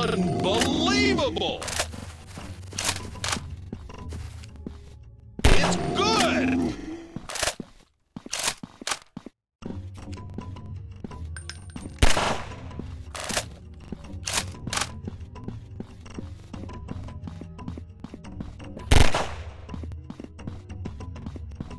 Unbelievable! It's good! It's good! Did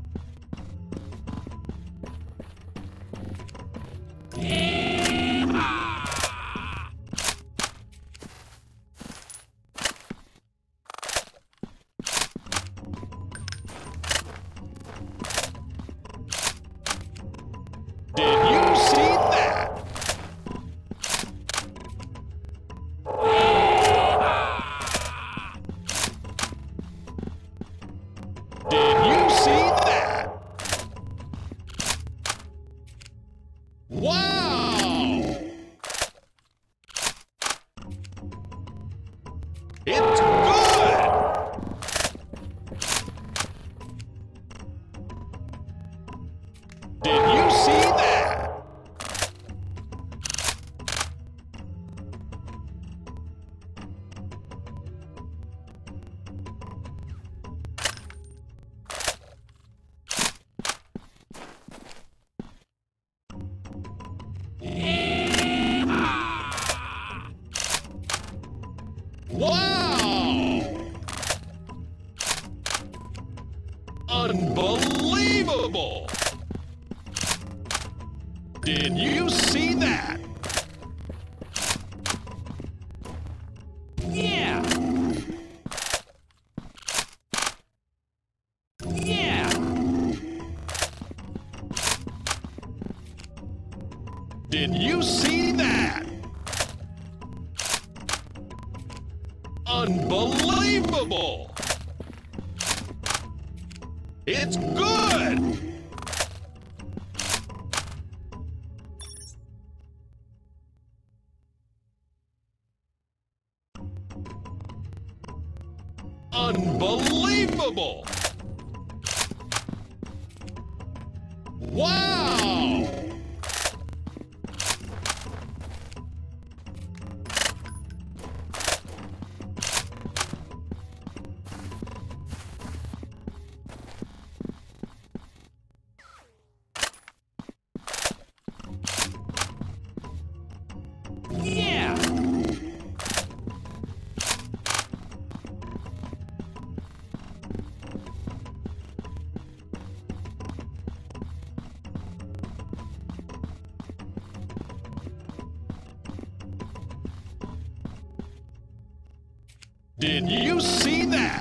you see that? What? Unbelievable! Did you see that? Yeah! Yeah! Did you see that? Unbelievable! It's good! Unbelievable! Wow! Did you see that?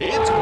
It's